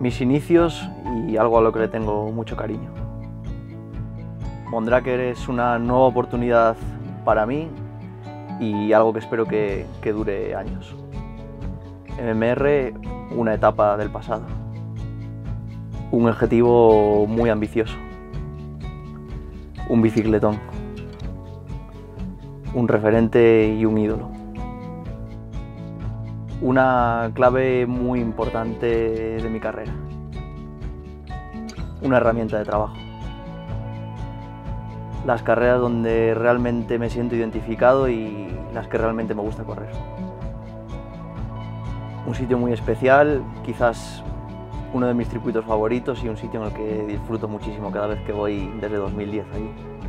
mis inicios y algo a lo que le tengo mucho cariño. Mondraker es una nueva oportunidad para mí y algo que espero que dure años. MMR, una etapa del pasado. Un objetivo muy ambicioso. Un bicicletón. Un referente y un ídolo. Una clave muy importante de mi carrera. Una herramienta de trabajo. Las carreras donde realmente me siento identificado y las que realmente me gusta correr. Un sitio muy especial, quizás uno de mis circuitos favoritos y un sitio en el que disfruto muchísimo cada vez que voy desde 2010 allí.